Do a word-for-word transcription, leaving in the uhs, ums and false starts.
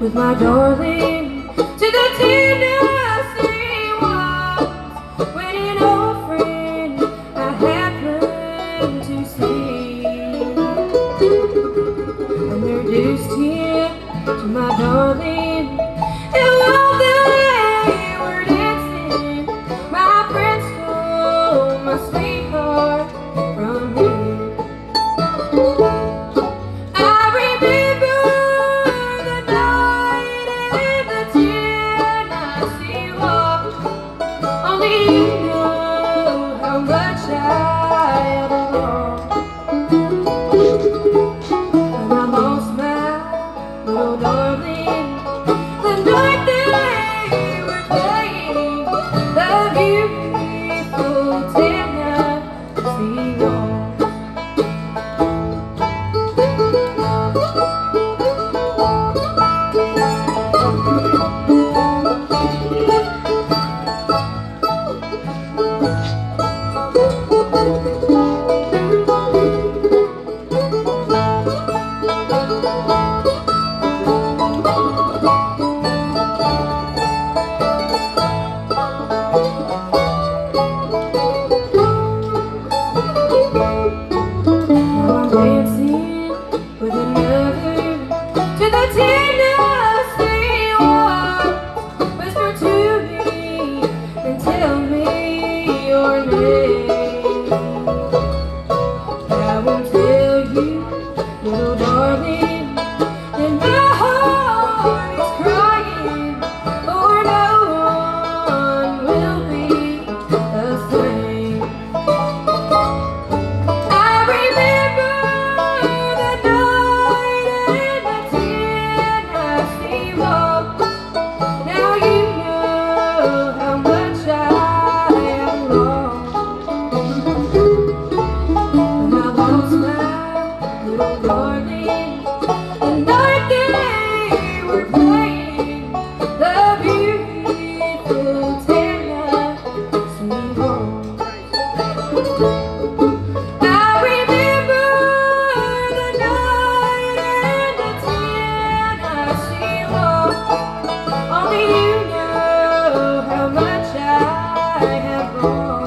with my darling to the Tennessee Waltz, when an old friend I happened to see, introduced him to my darling, and while they were dancing, my friend stole my sweetheart from him. Only you know how much I have grown.